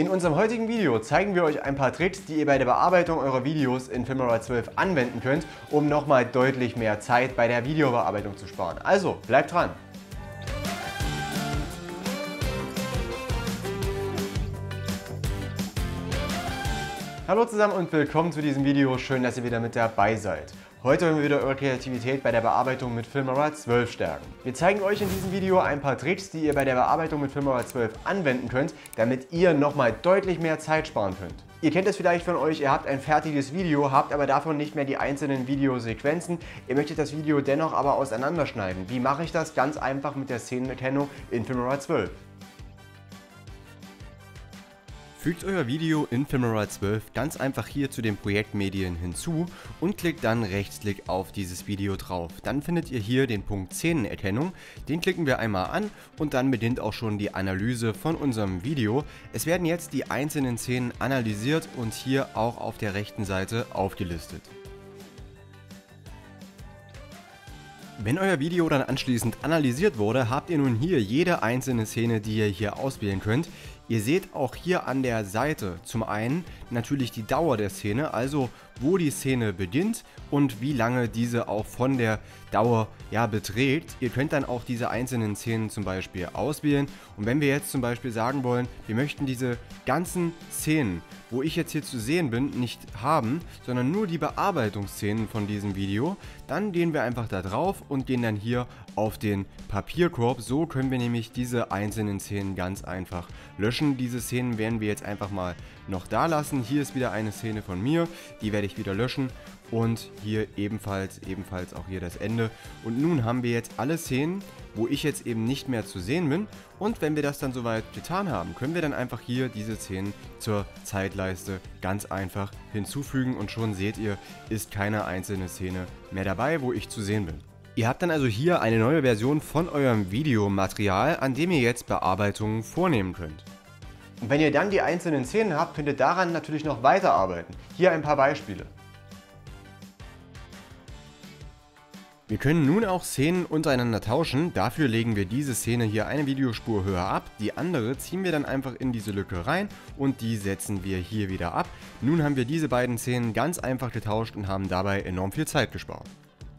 In unserem heutigen Video zeigen wir euch ein paar Tricks, die ihr bei der Bearbeitung eurer Videos in Filmora 12 anwenden könnt, um nochmal deutlich mehr Zeit bei der Videobearbeitung zu sparen. Also bleibt dran! Hallo zusammen und willkommen zu diesem Video, schön, dass ihr wieder mit dabei seid. Heute wollen wir wieder eure Kreativität bei der Bearbeitung mit Filmora 12 stärken. Wir zeigen euch in diesem Video ein paar Tricks, die ihr bei der Bearbeitung mit Filmora 12 anwenden könnt, damit ihr nochmal deutlich mehr Zeit sparen könnt. Ihr kennt es vielleicht von euch, ihr habt ein fertiges Video, habt aber davon nicht mehr die einzelnen Videosequenzen. Ihr möchtet das Video dennoch aber auseinanderschneiden. Wie mache ich das? Ganz einfach mit der Szenenerkennung in Filmora 12. Fügt euer Video in Filmora 12 ganz einfach hier zu den Projektmedien hinzu und klickt dann Rechtsklick auf dieses Video drauf. Dann findet ihr hier den Punkt Szenenerkennung, den klicken wir einmal an und dann beginnt auch schon die Analyse von unserem Video. Es werden jetzt die einzelnen Szenen analysiert und hier auch auf der rechten Seite aufgelistet. Wenn euer Video dann anschließend analysiert wurde, habt ihr nun hier jede einzelne Szene, die ihr hier auswählen könnt. Ihr seht auch hier an der Seite zum einen natürlich die Dauer der Szene, also wo die Szene beginnt und wie lange diese auch von der Dauer beträgt. Ihr könnt dann auch diese einzelnen Szenen zum Beispiel auswählen. Und wenn wir jetzt zum Beispiel sagen wollen, wir möchten diese ganzen Szenen, wo ich jetzt hier zu sehen bin, nicht haben, sondern nur die Bearbeitungsszenen von diesem Video, dann gehen wir einfach da drauf und gehen dann hier auf den Papierkorb. So können wir nämlich diese einzelnen Szenen ganz einfach löschen. Diese Szenen werden wir jetzt einfach mal noch da lassen. Hier ist wieder eine Szene von mir, die werde ich wieder löschen. Und hier ebenfalls auch hier das Ende. Und nun haben wir jetzt alle Szenen, wo ich jetzt eben nicht mehr zu sehen bin. Und wenn wir das dann soweit getan haben, können wir dann einfach hier diese Szenen zur Zeitleiste ganz einfach hinzufügen. Und schon seht ihr, ist keine einzelne Szene mehr dabei, wo ich zu sehen bin. Ihr habt dann also hier eine neue Version von eurem Videomaterial, an dem ihr jetzt Bearbeitungen vornehmen könnt. Und wenn ihr dann die einzelnen Szenen habt, könnt ihr daran natürlich noch weiterarbeiten. Hier ein paar Beispiele. Wir können nun auch Szenen untereinander tauschen, dafür legen wir diese Szene hier eine Videospur höher ab, die andere ziehen wir dann einfach in diese Lücke rein und die setzen wir hier wieder ab. Nun haben wir diese beiden Szenen ganz einfach getauscht und haben dabei enorm viel Zeit gespart.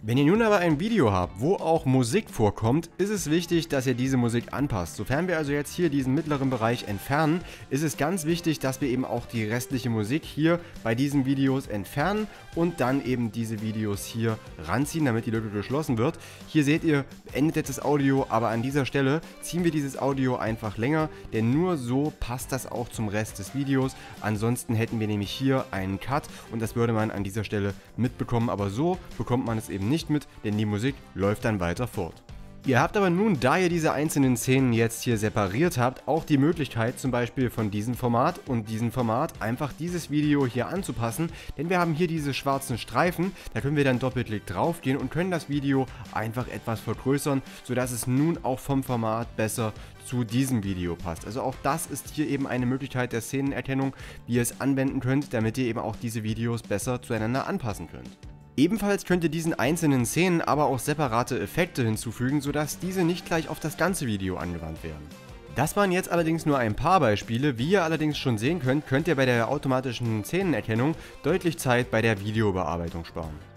Wenn ihr nun aber ein Video habt, wo auch Musik vorkommt, ist es wichtig, dass ihr diese Musik anpasst. Sofern wir also jetzt hier diesen mittleren Bereich entfernen, ist es ganz wichtig, dass wir eben auch die restliche Musik hier bei diesen Videos entfernen und dann eben diese Videos hier ranziehen, damit die Lücke geschlossen wird. Hier seht ihr, endet jetzt das Audio, aber an dieser Stelle ziehen wir dieses Audio einfach länger, denn nur so passt das auch zum Rest des Videos. Ansonsten hätten wir nämlich hier einen Cut und das würde man an dieser Stelle mitbekommen, aber so bekommt man es eben nicht mit, denn die Musik läuft dann weiter fort. Ihr habt aber nun, da ihr diese einzelnen Szenen jetzt hier separiert habt, auch die Möglichkeit zum Beispiel von diesem Format und diesem Format einfach dieses Video hier anzupassen, denn wir haben hier diese schwarzen Streifen, da können wir dann Doppelklick drauf gehen und können das Video einfach etwas vergrößern, sodass es nun auch vom Format besser zu diesem Video passt. Also auch das ist hier eben eine Möglichkeit der Szenenerkennung, wie ihr es anwenden könnt, damit ihr eben auch diese Videos besser zueinander anpassen könnt. Ebenfalls könnt ihr diesen einzelnen Szenen aber auch separate Effekte hinzufügen, sodass diese nicht gleich auf das ganze Video angewandt werden. Das waren jetzt allerdings nur ein paar Beispiele. Wie ihr allerdings schon sehen könnt, könnt ihr bei der automatischen Szenenerkennung deutlich Zeit bei der Videobearbeitung sparen.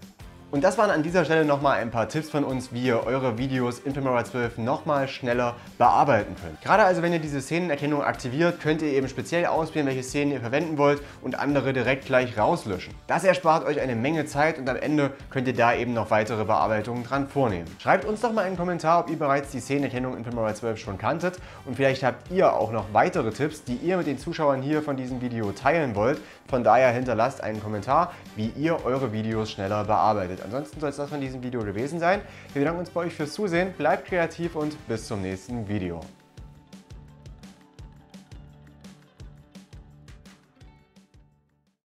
Und das waren an dieser Stelle nochmal ein paar Tipps von uns, wie ihr eure Videos in Filmora 12 nochmal schneller bearbeiten könnt. Gerade also, wenn ihr diese Szenenerkennung aktiviert, könnt ihr eben speziell auswählen, welche Szenen ihr verwenden wollt und andere direkt gleich rauslöschen. Das erspart euch eine Menge Zeit und am Ende könnt ihr da eben noch weitere Bearbeitungen dran vornehmen. Schreibt uns doch mal einen Kommentar, ob ihr bereits die Szenenerkennung in Filmora 12 schon kanntet und vielleicht habt ihr auch noch weitere Tipps, die ihr mit den Zuschauern hier von diesem Video teilen wollt. Von daher hinterlasst einen Kommentar, wie ihr eure Videos schneller bearbeitet. Ansonsten soll es das von diesem Video gewesen sein. Wir bedanken uns bei euch fürs Zusehen, bleibt kreativ und bis zum nächsten Video.